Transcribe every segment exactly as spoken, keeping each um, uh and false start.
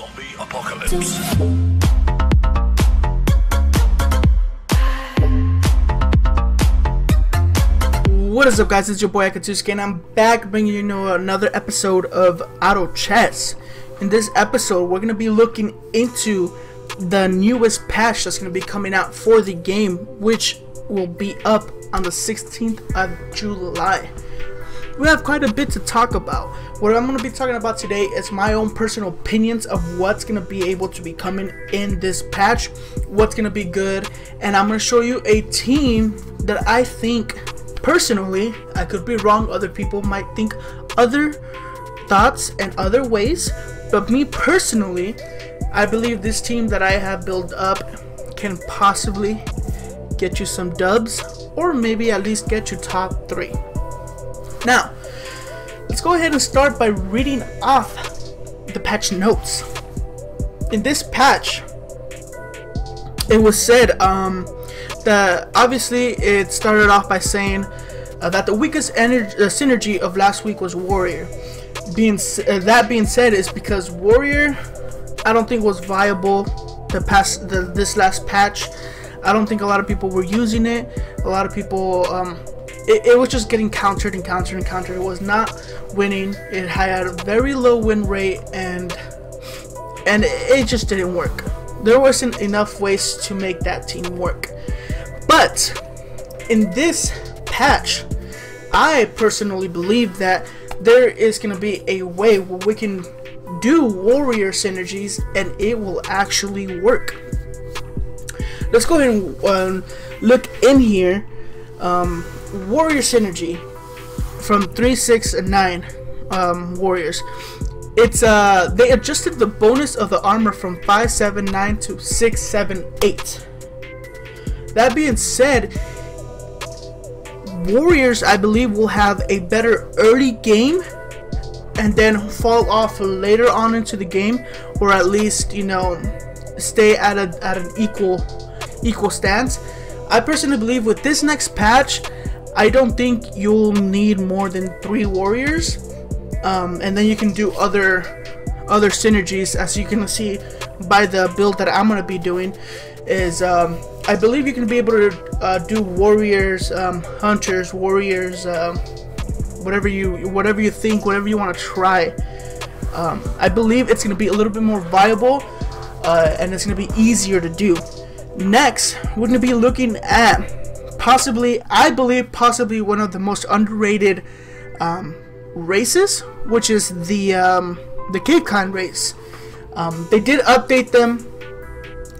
Zombie apocalypse. What is up, guys? It's your boy Akatuske, and I'm back bringing you another episode of Auto Chess. In this episode, we're going to be looking into the newest patch that's going to be coming out for the game, which will be up on the sixteenth of July. We have quite a bit to talk about. What I'm going to be talking about today is my own personal opinions of what's going to be able to be coming in this patch, what's going to be good, and I'm going to show you a team that I think, personally, I could be wrong, other people might think other thoughts and other ways, but me personally, I believe this team that I have built up can possibly get you some dubs, or maybe at least get you top three. Now, let's go ahead and start by reading off the patch notes. In this patch, it was said um, that obviously it started off by saying uh, that the weakest energy, uh, synergy of last week was Warrior. Being uh, that being said, is because Warrior, I don't think was viable the past the, this last patch. I don't think a lot of people were using it. A lot of people. Um, It, it was just getting countered and countered and countered. It was not winning. It had a very low win rate, and and it just didn't work. There wasn't enough ways to make that team work. But in this patch, I personally believe that there is going to be a way where we can do Warrior synergies and it will actually work. Let's go ahead and um, look in here. Um, Warrior synergy from three, six, and nine um, Warriors. It's uh they adjusted the bonus of the armor from five, seven, nine to six, seven, eight. That being said, Warriors, I believe, will have a better early game and then fall off later on into the game, or at least, you know, stay at a at an equal equal stance. I personally believe with this next patch, I don't think you'll need more than three Warriors, um, and then you can do other other synergies. As you can see by the build that I'm gonna be doing, is um, I believe you can be able to uh, do Warriors, um, Hunters, Warriors, um, whatever you whatever you think, whatever you want to try. Um, I believe it's gonna be a little bit more viable, uh, and it's gonna be easier to do. Next, we're gonna be looking at. Possibly, I believe, possibly one of the most underrated um, races, which is the um, the Cave Clan race. Um, they did update them,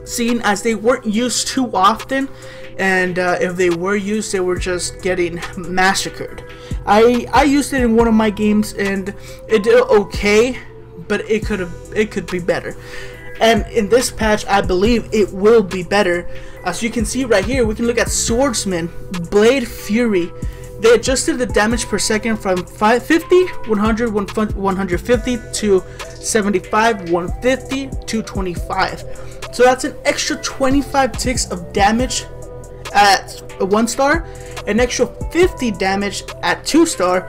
seeing as they weren't used too often, and uh, if they were used, they were just getting massacred. I I used it in one of my games, and it did okay, but it could have it could be better. And in this patch, I believe it will be better. As you can see right here, we can look at Swordsman, Blade Fury. They adjusted the damage per second from fifty, one hundred, one fifty to seventy-five, one fifty, two twenty-five. So that's an extra twenty-five ticks of damage at one star, an extra fifty damage at two star,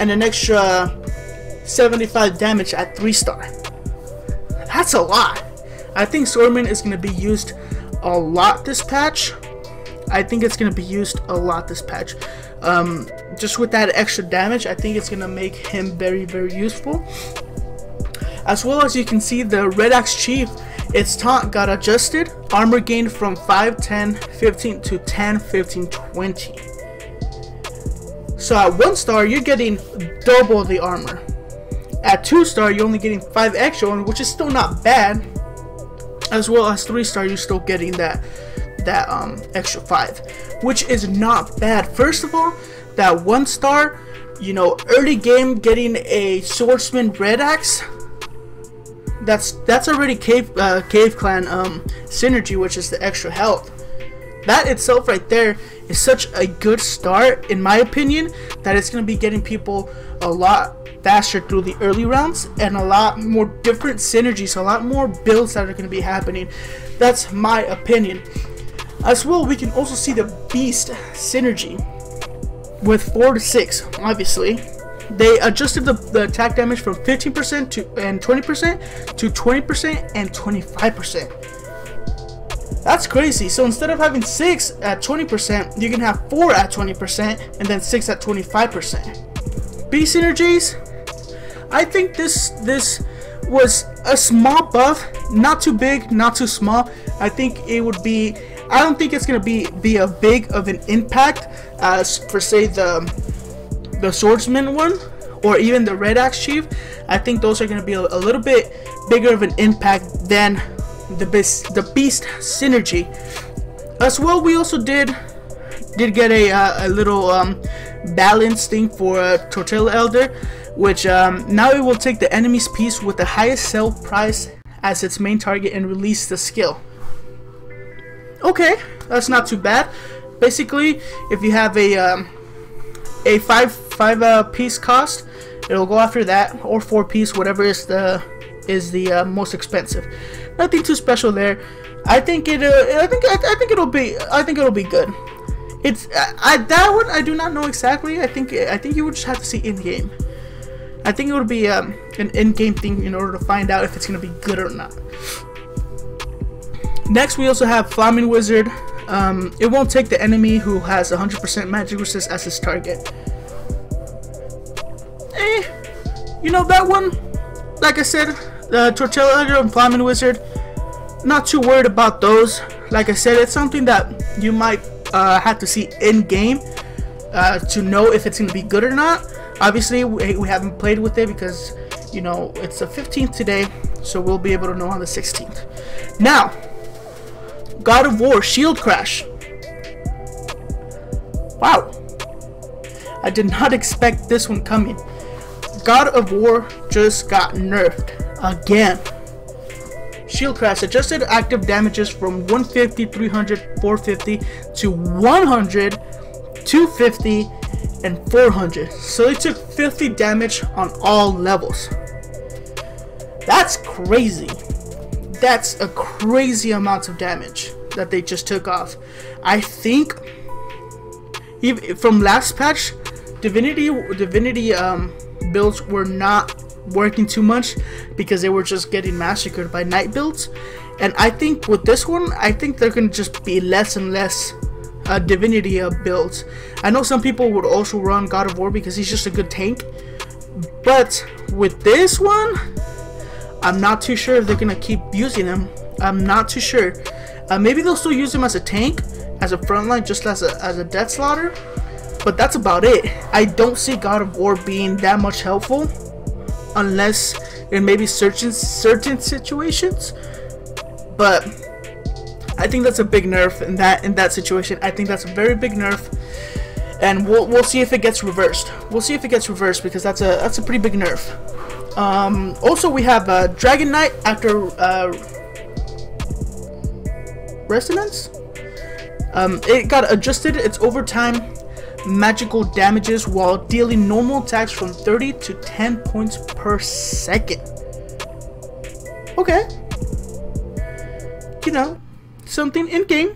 and an extra seventy-five damage at three star. That's a lot. I think Swordsman is going to be used a lot this patch. I think it's going to be used a lot this patch. Um, just with that extra damage, I think it's going to make him very, very useful. As well as you can see, the Red Axe Chief, its taunt got adjusted. Armor gained from five, ten, fifteen to ten, fifteen, twenty. So at one star, you're getting double the armor. At two star, you're only getting five extra, which is still not bad. As well as three star, you're still getting that that um extra five, which is not bad. First of all, that one star, you know, early game getting a Swordsman Red Axe, that's that's already Cave uh, Cave Clan um synergy, which is the extra health. That itself right there is such a good start, in my opinion, that it's gonna be getting people a lot faster through the early rounds, and a lot more different synergies, a lot more builds that are going to be happening. That's my opinion. As well, we can also see the Beast synergy with four to six, obviously They adjusted the, the attack damage from fifteen percent to and twenty percent to twenty percent and twenty-five percent. That's crazy. So instead of having six at twenty percent, you can have four at twenty percent and then six at twenty-five percent. Beast synergies. I think this this was a small buff, not too big, not too small. I think it would be. I don't think it's gonna be be a big of an impact as for say the the Swordsman one or even the Red Axe Chief. I think those are gonna be a, a little bit bigger of an impact than the beast the beast synergy. As well, we also did did get a uh, a little um, balance thing for uh, Totel Elder, which um, now it will take the enemy's piece with the highest sell price as its main target and release the skill. Okay, that's not too bad. Basically, if you have a um, a five five uh, piece cost, it'll go after that, or four piece, whatever is the is the uh, most expensive. Nothing too special there. I think it. Uh, I think I, I think it'll be. I think it'll be good. It's I, I that one I do not know exactly. I think I think you would just have to see in game. I think it would be um, an in-game thing in order to find out if it's going to be good or not. Next, we also have Flaming Wizard. Um, it won't take the enemy who has one hundred percent magic resist as his target. Eh, you know that one? Like I said, the Totel Elder and Flaming Wizard, not too worried about those. Like I said, it's something that you might uh, have to see in-game uh, to know if it's going to be good or not. Obviously, we, we haven't played with it because, you know, it's the fifteenth today, so we'll be able to know on the sixteenth. Now, God of War, Shield Crash. Wow. I did not expect this one coming. God of War just got nerfed again. Shield Crash adjusted active damages from one fifty, three hundred, four fifty to one hundred, two fifty, and four hundred. So they took fifty damage on all levels. That's crazy. That's a crazy amount of damage that they just took off. I think even from last patch, Divinity Divinity um, builds were not working too much because they were just getting massacred by night builds. And I think with this one, I think they're gonna just be less and less Uh, Divinity uh, builds. I know some people would also run God of War because he's just a good tank, but with this one, I'm not too sure if they're gonna keep using him. I'm not too sure. Uh, maybe they'll still use him as a tank, as a frontline, just as a as a death slaughter. But that's about it. I don't see God of War being that much helpful, unless in maybe certain certain situations. But I think that's a big nerf in that in that situation. I think that's a very big nerf, and we'll we'll see if it gets reversed. We'll see if it gets reversed because that's a that's a pretty big nerf. Um, also, we have uh, Dragon Knight after uh, Resonance. Um, it got adjusted. It's overtime magical damages while dealing normal attacks from thirty to ten points per second. Okay, you know. Something in game,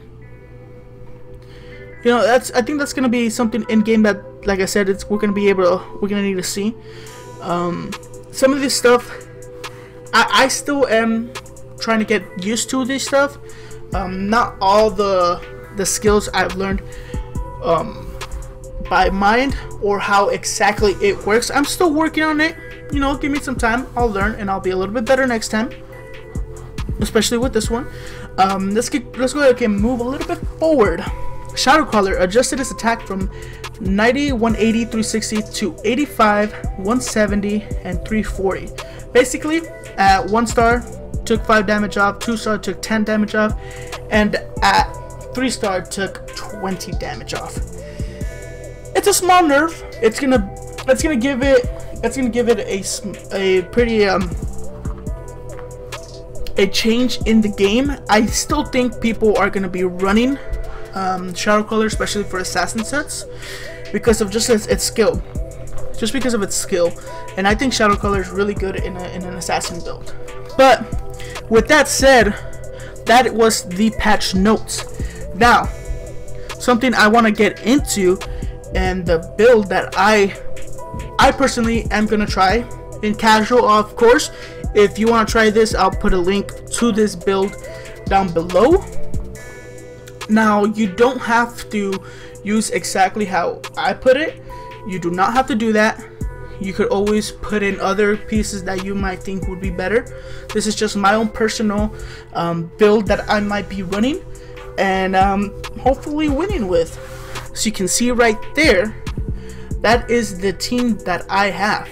you know. That's I think that's gonna be something in game that, like I said, it's we're gonna be able to we're gonna need to see. Um, some of this stuff, I, I still am trying to get used to this stuff. Um, not all the the skills I've learned um, by mind or how exactly it works. I'm still working on it. You know, give me some time. I'll learn and I'll be a little bit better next time, especially with this one. Um, let's get, let's go ahead and move a little bit forward. Shadowcrawler adjusted his attack from ninety, one eighty, three sixty to eighty-five, one seventy, and three forty. Basically, at one star, took five damage off, two star took ten damage off, and at three star took twenty damage off. It's a small nerf. It's gonna, it's gonna give it, it's gonna give it a a pretty um. a change in the game. I still think people are going to be running um, Shadowcrawler, especially for assassin sets, because of just its, its skill, just because of its skill. And I think Shadowcrawler is really good in, a, in an assassin build. But with that said, that was the patch notes. Now, something I want to get into and the build that I I personally am gonna try in casual, of course. If you want to try this, I'll put a link to this build down below. Now, you don't have to use exactly how I put it. You do not have to do that. You could always put in other pieces that you might think would be better. This is just my own personal um, build that I might be running and um, hopefully winning with. So you can see right there, that is the team that I have.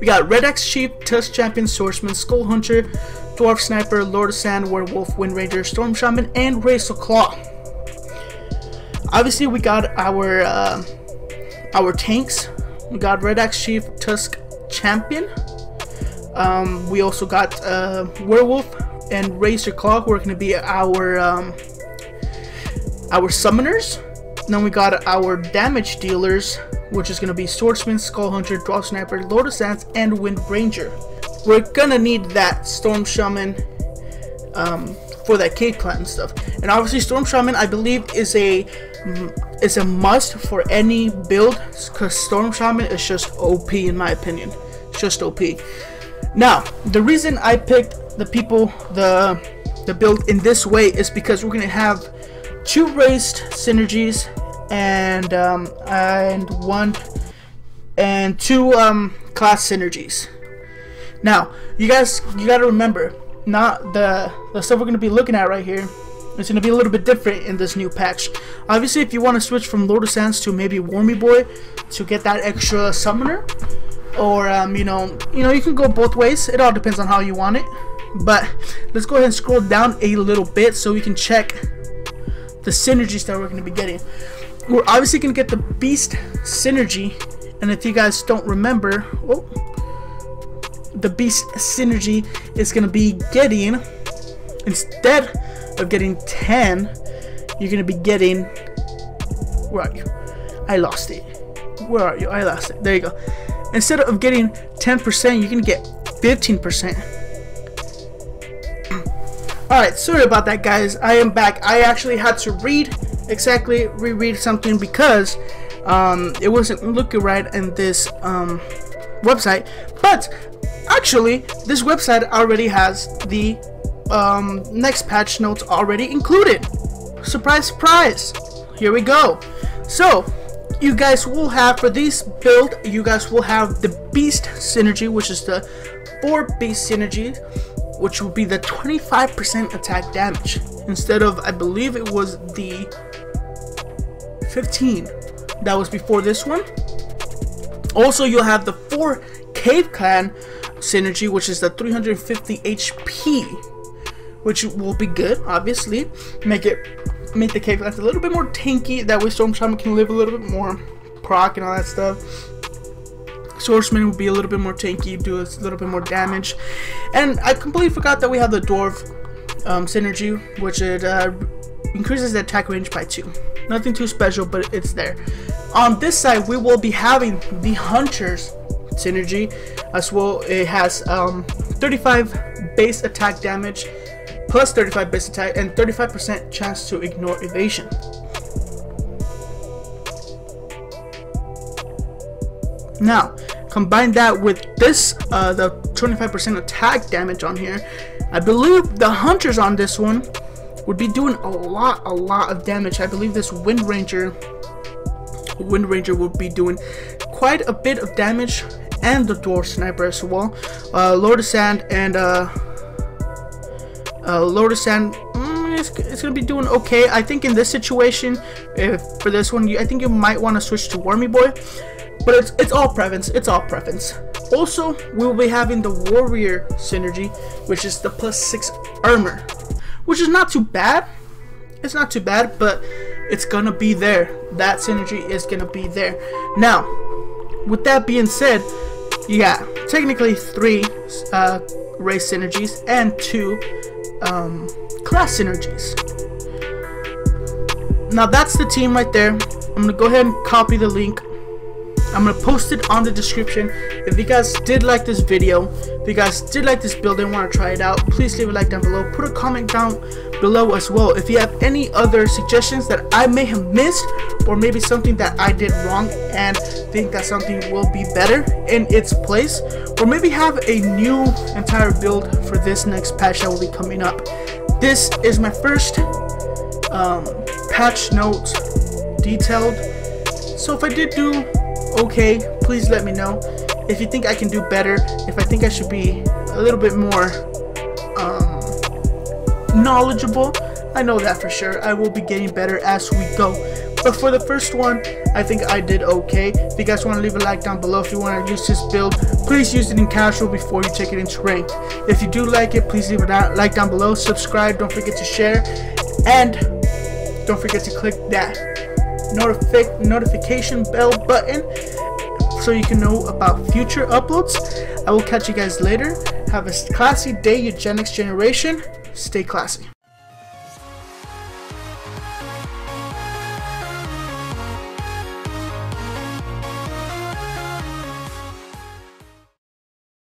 We got Red Axe Chief, Tusk Champion, Swordsman, Skull Hunter, Dwarf Sniper, Lord of Sand, Werewolf, Wind Ranger, Storm Shaman, and Razor Claw. Obviously, we got our uh, our tanks. We got Red Axe Chief, Tusk Champion. Um, we also got uh, Werewolf and Razor Claw, who are going to be our um, our summoners. And then we got our damage dealers, which is going to be Swordsman, Skull Hunter, Dwarf Sniper, Lord of Sands, and Wind Ranger. We're gonna need that Storm Shaman um, for that Cave Clan stuff. And obviously, Storm Shaman, I believe, is a is a must for any build, because Storm Shaman is just O P in my opinion. It's just O P. Now, the reason I picked the people the the build in this way is because we're gonna have two raised synergies and um, and one and two um, class synergies. Now, you guys, you gotta remember, not the the stuff we're gonna be looking at right here. It's gonna be a little bit different in this new patch. Obviously, if you want to switch from Lord of Sands to maybe Warmy Boy to get that extra summoner, or um, you know, you know, you can go both ways. It all depends on how you want it. But let's go ahead and scroll down a little bit so we can check the synergies that we're gonna be getting. We're obviously gonna get the Beast synergy, and if you guys don't remember, oh. The Beast synergy is going to be getting, instead of getting ten, you're going to be getting, where are you? I lost it. Where are you? I lost it. There you go. Instead of getting ten percent, you're going to get fifteen percent. Alright, sorry about that, guys. I am back. I actually had to read, exactly reread something because um, it wasn't looking right in this um, website. But actually, this website already has the um, next patch notes already included. Surprise, surprise. Here we go. So, you guys will have, for this build, you guys will have the Beast synergy, which is the four Beast synergy, which will be the twenty-five percent attack damage. Instead of, I believe it was the fifteen that was before this one. Also, you'll have the four Cave Clan synergy, which is the three hundred fifty H P, which will be good, obviously. Make it make the Cave Clan a little bit more tanky, that way Storm Shaman can live a little bit more proc and all that stuff. Swordsman will be a little bit more tanky, do a little bit more damage. And I completely forgot that we have the Dwarf um, synergy, which it uh, increases the attack range by two. Nothing too special, but it's there. On this side, we will be having the Hunters synergy as well. It has um, thirty-five base attack damage plus thirty-five base attack and thirty-five percent chance to ignore evasion. Now, combine that with this, uh, the twenty-five percent attack damage on here. I believe the Hunters on this one would be doing a lot, a lot of damage. I believe this Wind Ranger, Wind Ranger will be doing quite a bit of damage, and the Dwarf Sniper as well. Uh, Lord of Sand and uh, uh, Lord of Sand, mm, it's, it's gonna be doing okay. I think in this situation, if for this one, you, I think you might want to switch to Warmy Boy, but it's it's all preference. It's all preference. Also, we'll be having the Warrior synergy, which is the plus six armor, which is not too bad. It's not too bad, but it's gonna be there. That synergy is gonna be there. Now, with that being said, yeah, technically three uh, race synergies and two um, class synergies. Now that's the team right there. I'm gonna go ahead and copy the link. I'm gonna post it on the description If you guys did like this video, if you guys did like this build and want to try it out, please leave a like down below. Put a comment down below as well if you have any other suggestions that I may have missed, or maybe something that I did wrong and think that something will be better in its place, or maybe have a new entire build for this next patch that will be coming up. This is my first um, patch notes detailed, so if I did do okay, please let me know. If you think I can do better, if I think I should be a little bit more um, knowledgeable, I know that for sure. I will be getting better as we go. But for the first one, I think I did okay. If you guys want to leave a like down below, if you want to use this build, please use it in casual before you take it into ranked. If you do like it, please leave a like down below. Subscribe, don't forget to share, and don't forget to click that notific notification bell button so you can know about future uploads. I will catch you guys later. Have a classy day, eugenics generation. Stay classy.